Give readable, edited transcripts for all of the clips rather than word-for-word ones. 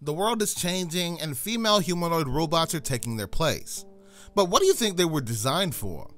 The world is changing and female humanoid robots are taking their place. But what do you think they were designed for?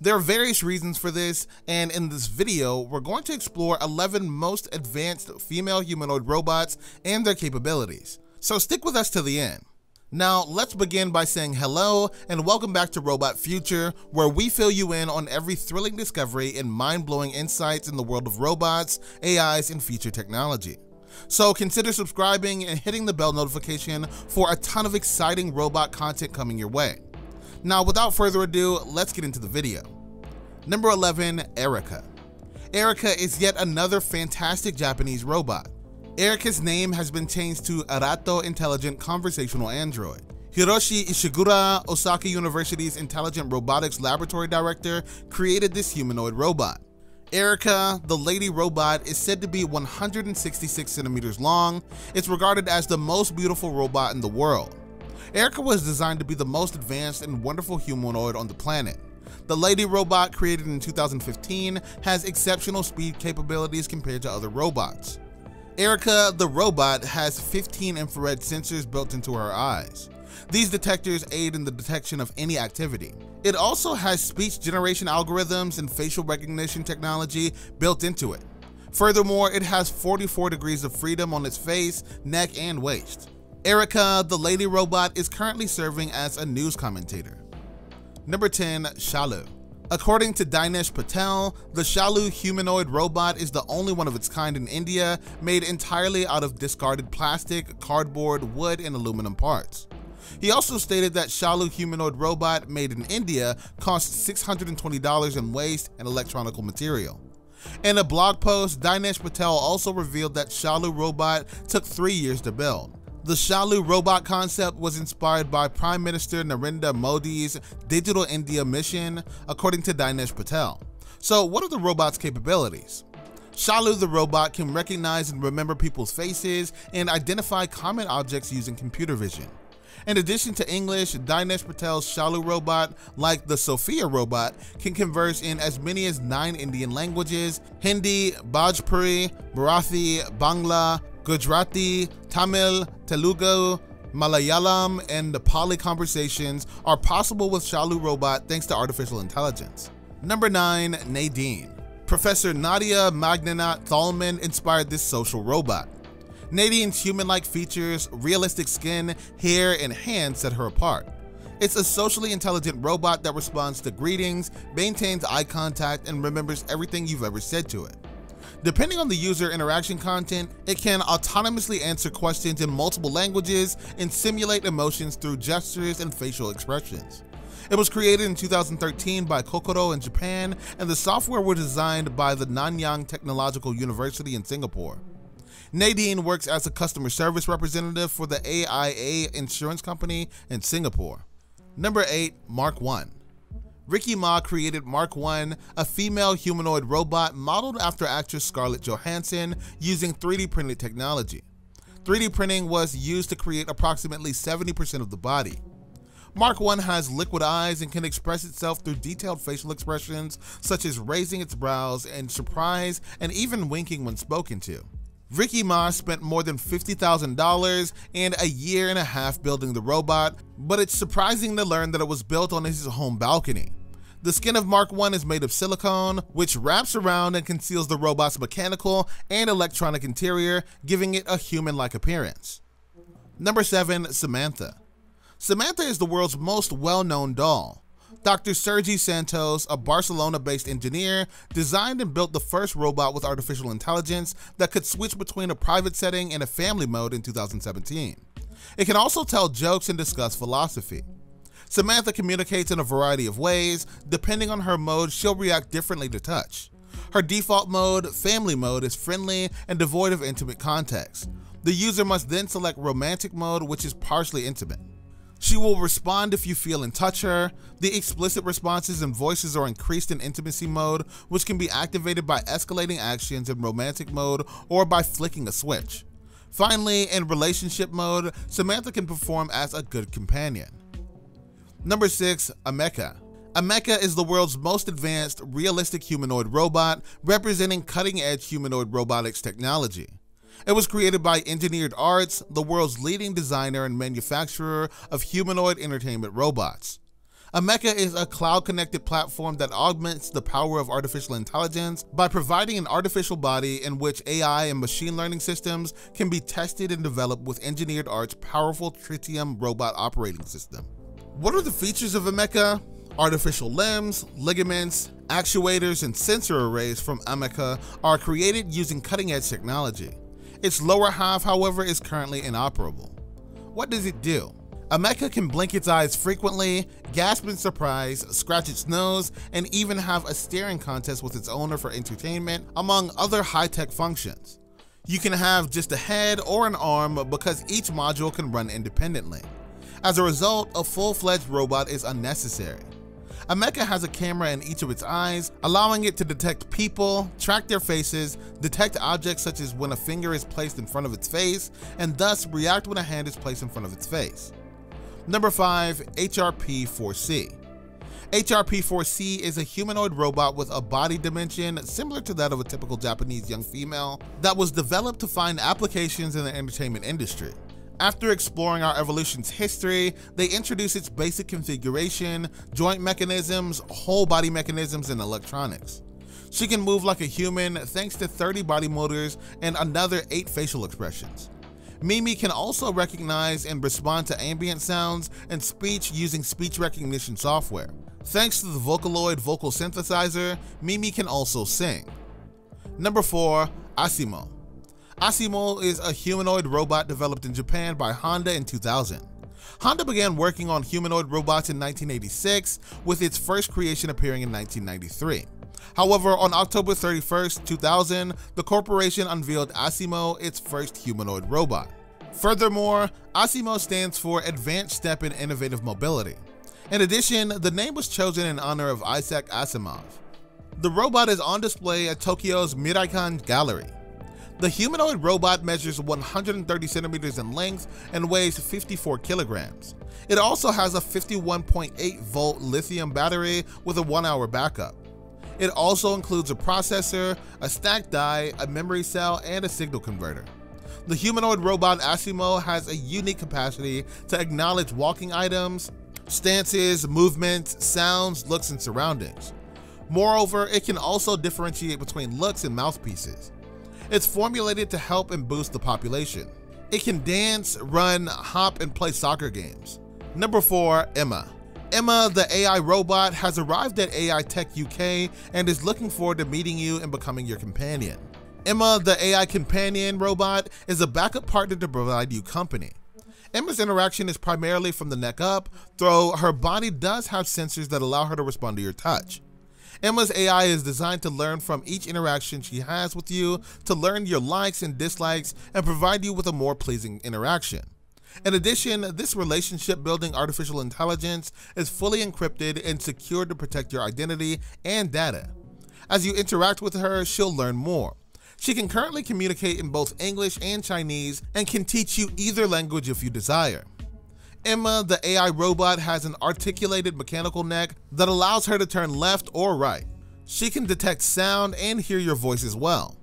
There are various reasons for this, and in this video, we're going to explore 11 most advanced female humanoid robots and their capabilities. So stick with us to the end. Now, let's begin by saying hello and welcome back to Robot Future, where we fill you in on every thrilling discovery and mind-blowing insights in the world of robots, AIs, and future technology. So consider subscribing and hitting the bell notification for a ton of exciting robot content coming your way. Now, without further ado, let's get into the video. Number 11, Erica. Erica is yet another fantastic Japanese robot. Erica's name has been changed to Erato Intelligent Conversational Android. Hiroshi Ishiguro, Osaka University's Intelligent Robotics Laboratory Director, created this humanoid robot. Erica, the lady robot, is said to be 166 centimeters long. It's regarded as the most beautiful robot in the world. Erica was designed to be the most advanced and wonderful humanoid on the planet. The lady robot, created in 2015, has exceptional speed capabilities compared to other robots. Erica, the robot, has 15 infrared sensors built into her eyes. These detectors aid in the detection of any activity. It also has speech generation algorithms and facial recognition technology built into it. Furthermore, it has 44 degrees of freedom on its face, neck, and waist. Erica, the lady robot, is currently serving as a news commentator. Number 10, Shalu. According to Dinesh Patel, the Shalu humanoid robot is the only one of its kind in India, made entirely out of discarded plastic, cardboard, wood, and aluminum parts. He also stated that Shalu humanoid robot made in India costs $620 in waste and electronic material. In a blog post, Dinesh Patel also revealed that Shalu robot took 3 years to build. The Shalu robot concept was inspired by Prime Minister Narendra Modi's Digital India mission, according to Dinesh Patel. So what are the robot's capabilities? Shalu the robot can recognize and remember people's faces and identify common objects using computer vision. In addition to English, Dinesh Patel's Shalu robot, like the Sophia robot, can converse in as many as 9 Indian languages: Hindi, Bhojpuri, Marathi, Bangla, Gujarati, Tamil, Telugu, Malayalam, and Nepali conversations are possible with Shalu robot thanks to artificial intelligence. Number 9, Nadine. Professor Nadia Magnanat Thalman inspired this social robot. Nadine's human-like features, realistic skin, hair, and hands set her apart. It's a socially intelligent robot that responds to greetings, maintains eye contact, and remembers everything you've ever said to it. Depending on the user interaction content, it can autonomously answer questions in multiple languages and simulate emotions through gestures and facial expressions. It was created in 2013 by Kokoro in Japan, and the software was designed by the Nanyang Technological University in Singapore. Nadine works as a customer service representative for the AIA Insurance Company in Singapore. Number 8, Mark One. Ricky Ma created Mark One, a female humanoid robot modeled after actress Scarlett Johansson using 3D printed technology. 3D printing was used to create approximately 70% of the body. Mark One has liquid eyes and can express itself through detailed facial expressions such as raising its brows in surprise and even winking when spoken to. Ricky Ma spent more than $50,000 and a year and a half building the robot, but it's surprising to learn that it was built on his home balcony. The skin of Mark One is made of silicone, which wraps around and conceals the robot's mechanical and electronic interior, giving it a human-like appearance. Number 7, Samantha. Samantha is the world's most well-known doll. Dr. Sergi Santos, a Barcelona-based engineer, designed and built the first robot with artificial intelligence that could switch between a private setting and a family mode in 2017. It can also tell jokes and discuss philosophy. Samantha communicates in a variety of ways. Depending on her mode, she'll react differently to touch. Her default mode, family mode, is friendly and devoid of intimate context. The user must then select romantic mode, which is partially intimate. She will respond if you feel and touch her. The explicit responses and voices are increased in intimacy mode, which can be activated by escalating actions in romantic mode or by flicking a switch. Finally, in relationship mode, Samantha can perform as a good companion. Number 6, Ameca. Ameca is the world's most advanced realistic humanoid robot, representing cutting-edge humanoid robotics technology. It was created by Engineered Arts, the world's leading designer and manufacturer of humanoid entertainment robots. Ameca is a cloud-connected platform that augments the power of artificial intelligence by providing an artificial body in which AI and machine learning systems can be tested and developed with Engineered Arts' powerful Tritium robot operating system. What are the features of Ameca? Artificial limbs, ligaments, actuators, and sensor arrays from Ameca are created using cutting-edge technology. Its lower half, however, is currently inoperable. What does it do? Ameca can blink its eyes frequently, gasp in surprise, scratch its nose, and even have a staring contest with its owner for entertainment, among other high-tech functions. You can have just a head or an arm because each module can run independently. As a result, a full-fledged robot is unnecessary. Ameca has a camera in each of its eyes, allowing it to detect people, track their faces, detect objects such as when a finger is placed in front of its face, and thus react when a hand is placed in front of its face. Number 5. HRP-4C. HRP-4C is a humanoid robot with a body dimension similar to that of a typical Japanese young female that was developed to find applications in the entertainment industry. After exploring our evolution's history, they introduce its basic configuration, joint mechanisms, whole body mechanisms, and electronics. She can move like a human thanks to 30 body motors and another 8 facial expressions. Mimi can also recognize and respond to ambient sounds and speech using speech recognition software. Thanks to the Vocaloid vocal synthesizer, Mimi can also sing. Number 4. ASIMO. ASIMO is a humanoid robot developed in Japan by Honda in 2000. Honda began working on humanoid robots in 1986, with its first creation appearing in 1993. However, on October 31st, 2000, the corporation unveiled ASIMO, its first humanoid robot. Furthermore, ASIMO stands for Advanced Step in Innovative Mobility. In addition, the name was chosen in honor of Isaac Asimov. The robot is on display at Tokyo's Miraikan Gallery. The humanoid robot measures 130 centimeters in length and weighs 54 kilograms. It also has a 51.8-volt lithium battery with a 1-hour backup. It also includes a processor, a stacked die, a memory cell, and a signal converter. The humanoid robot ASIMO has a unique capacity to acknowledge walking items, stances, movements, sounds, looks, and surroundings. Moreover, it can also differentiate between looks and mouthpieces. It's formulated to help and boost the population. It can dance, run, hop, and play soccer games. Number 4. Emma. Emma, the AI robot, has arrived at AI Tech UK and is looking forward to meeting you and becoming your companion. Emma, the AI companion robot, is a backup partner to provide you company. Emma's interaction is primarily from the neck up, though her body does have sensors that allow her to respond to your touch. Emma's AI is designed to learn from each interaction she has with you to learn your likes and dislikes and provide you with a more pleasing interaction. In addition, this relationship-building artificial intelligence is fully encrypted and secured to protect your identity and data. As you interact with her, she'll learn more. She can currently communicate in both English and Chinese and can teach you either language if you desire. Emma, the AI robot, has an articulated mechanical neck that allows her to turn left or right. She can detect sound and hear your voice as well.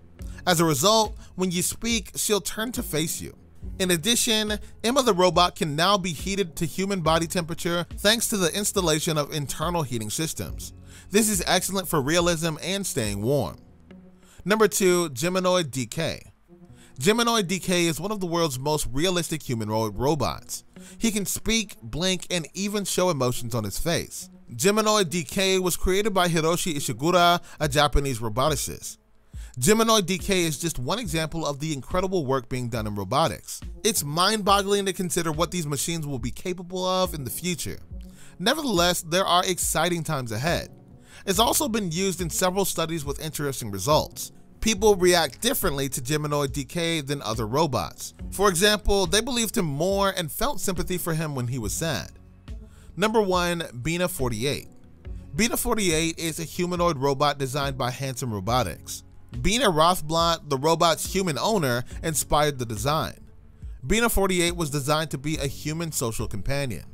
As a result, when you speak, she'll turn to face you. In addition, Emma the robot can now be heated to human body temperature thanks to the installation of internal heating systems. This is excellent for realism and staying warm. Number 2. Geminoid DK. Geminoid DK is one of the world's most realistic humanoid robots. He can speak, blink, and even show emotions on his face. Geminoid DK was created by Hiroshi Ishiguro, a Japanese roboticist. Geminoid DK is just one example of the incredible work being done in robotics. It's mind-boggling to consider what these machines will be capable of in the future. Nevertheless, there are exciting times ahead. It's also been used in several studies with interesting results. People react differently to Geminoid DK than other robots. For example, they believed him more and felt sympathy for him when he was sad. Number 1. Bina48. Bina48 is a humanoid robot designed by Hanson Robotics. Bina Rothblatt, the robot's human owner, inspired the design. Bina48 was designed to be a human social companion.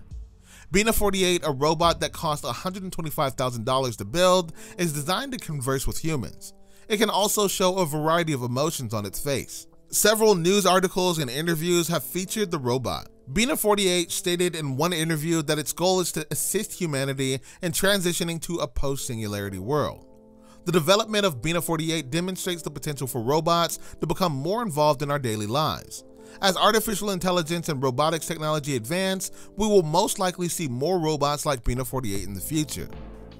Bina48, a robot that cost $125,000 to build, is designed to converse with humans. It can also show a variety of emotions on its face. Several news articles and interviews have featured the robot. Bina48 stated in one interview that its goal is to assist humanity in transitioning to a post-singularity world. The development of Bina48 demonstrates the potential for robots to become more involved in our daily lives. As artificial intelligence and robotics technology advance, we will most likely see more robots like Bina48 in the future.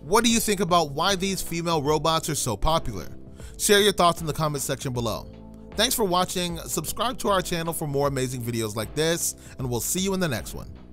What do you think about why these female robots are so popular? Share your thoughts in the comment section below. Thanks for watching, subscribe to our channel for more amazing videos like this, and we'll see you in the next one.